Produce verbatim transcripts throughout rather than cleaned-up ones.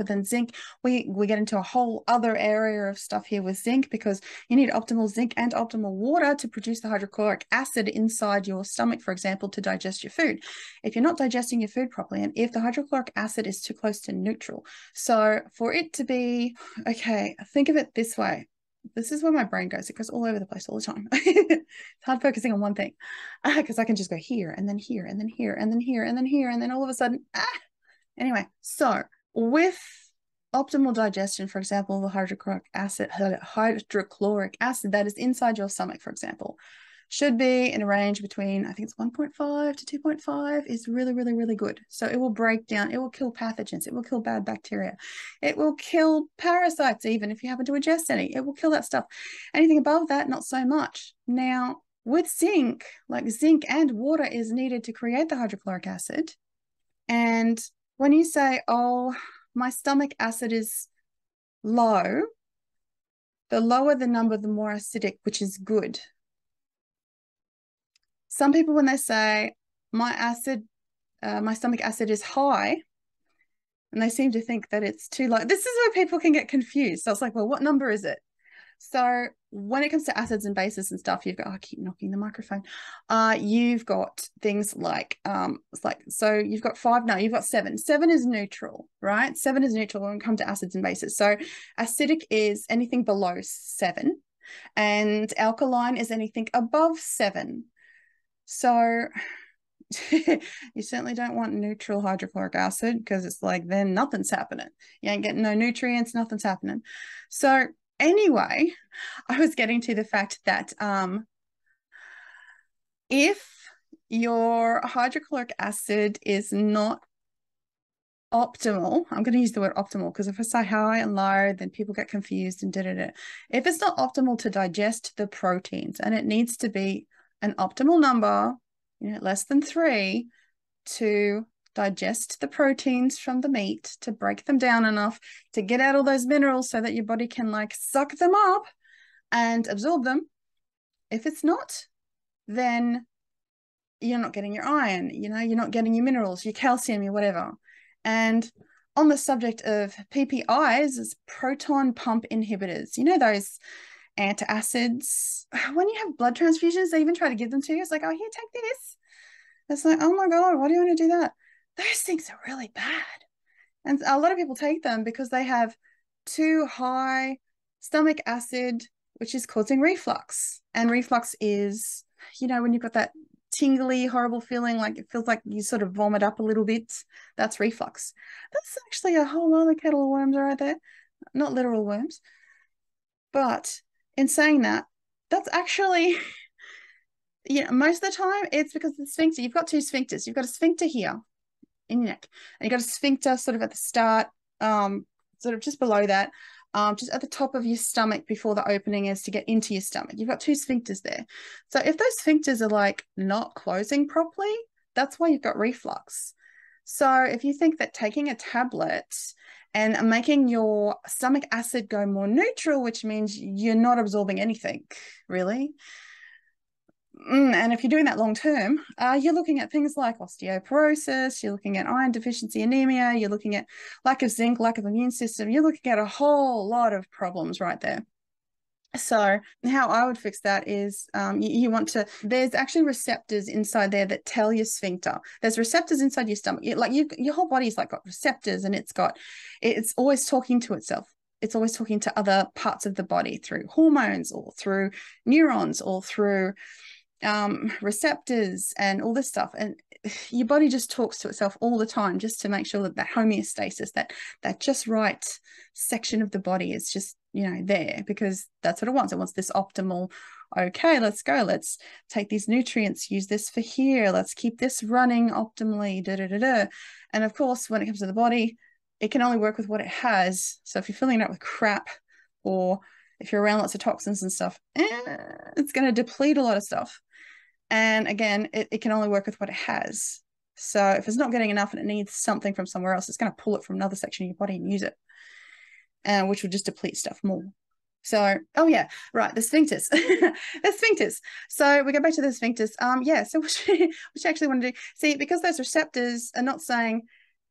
within zinc. We, we get into a whole other area of stuff here with zinc, because you need optimal zinc and optimal water to produce the hydrochloric acid inside your stomach, for example, to digest your food. If you're not digesting your food properly, and if the hydrochloric acid is too close to neutral, so for it to be, okay, think of it this way. This is where my brain goes. It goes all over the place all the time. It's hard focusing on one thing, because uh, I can just go here and then here and then here and then here and then here and then all of a sudden. Ah! Anyway, so with optimal digestion, for example, the hydrochloric acid, hydrochloric acid that is inside your stomach, for example, should be in a range between, I think it's one point five to two point five, is really, really, really good. So it will break down, it will kill pathogens, it will kill bad bacteria, it will kill parasites, even if you happen to ingest any, it will kill that stuff. Anything above that, not so much. Now, with zinc, like zinc and water is needed to create the hydrochloric acid. And when you say, oh, my stomach acid is low, the lower the number, the more acidic, which is good. Some people, when they say my acid, uh, my stomach acid is high, and they seem to think that it's too low. This is where people can get confused. So it's like, well, what number is it? So when it comes to acids and bases and stuff, you've got, oh, I keep knocking the microphone. Uh, you've got things like, um, it's like, so you've got five, no, you've got seven. Seven is neutral, right? Seven is neutral when it comes to acids and bases. So acidic is anything below seven, and alkaline is anything above seven. So you certainly don't want neutral hydrochloric acid, because it's like then nothing's happening. You ain't getting no nutrients, nothing's happening. So anyway, I was getting to the fact that um, if your hydrochloric acid is not optimal, I'm going to use the word optimal because if I say high and low, then people get confused and da da da. If it's not optimal to digest the proteins, and it needs to be an optimal number, you know, less than three, to digest the proteins from the meat, to break them down enough to get out all those minerals so that your body can like suck them up and absorb them. If it's not, then you're not getting your iron, you know, you're not getting your minerals, your calcium, your whatever. And on the subject of P P Is, is proton pump inhibitors, you know, those antacids. When you have blood transfusions, they even try to give them to you. It's like, oh, here, take this. It's like, oh my God, why do you want to do that? Those things are really bad. And a lot of people take them because they have too high stomach acid, which is causing reflux. And reflux is, you know, when you've got that tingly, horrible feeling, like it feels like you sort of vomit up a little bit. That's reflux. That's actually a whole other kettle of worms right there. Not literal worms. But in saying that, that's actually, you know, most of the time it's because of the sphincter. You've got two sphincters. You've got a sphincter here in your neck, and you've got a sphincter sort of at the start, um, sort of just below that, um, just at the top of your stomach before the opening is to get into your stomach. You've got two sphincters there. So if those sphincters are like not closing properly, that's why you've got reflux. So if you think that taking a tablet and making your stomach acid go more neutral, which means you're not absorbing anything, really. And if you're doing that long term, uh, you're looking at things like osteoporosis, you're looking at iron deficiency anemia, you're looking at lack of zinc, lack of immune system, you're looking at a whole lot of problems right there. So how I would fix that is um, you, you want to, there's actually receptors inside there that tell your sphincter. There's receptors inside your stomach. You, like you, your whole body's like got receptors, and it's got, it's always talking to itself. It's always talking to other parts of the body through hormones or through neurons or through um, receptors and all this stuff. And your body just talks to itself all the time just to make sure that that homeostasis, that, that just right section of the body is just, you know, there, because that's what it wants. It wants this optimal, okay, let's go, let's take these nutrients, use this for here, let's keep this running optimally, da da da da. And of course, when it comes to the body, it can only work with what it has. So if you're filling it up with crap, or if you're around lots of toxins and stuff, eh, it's going to deplete a lot of stuff. And again, it, it can only work with what it has. So if it's not getting enough and it needs something from somewhere else, it's going to pull it from another section of your body and use it. Uh, which will just deplete stuff more. So, oh yeah, right, the sphincters. the sphincters. So we go back to the sphincters. Um, yeah, so what you, what you actually want to do, see, because those receptors are not saying,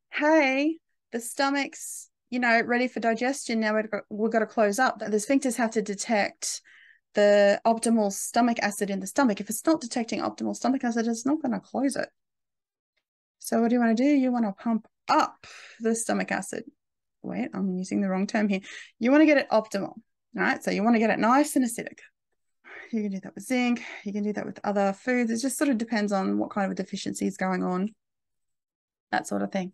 hey, the stomach's you know, ready for digestion. Now we've got, we've got to close up. The sphincters have to detect the optimal stomach acid in the stomach. If it's not detecting optimal stomach acid, it's not going to close it. So what do you want to do? You want to pump up the stomach acid. Wait, I'm using the wrong term here. You want to get it optimal, right? So you want to get it nice and acidic. You can do that with zinc. You can do that with other foods. It just sort of depends on what kind of a deficiency is going on, that sort of thing.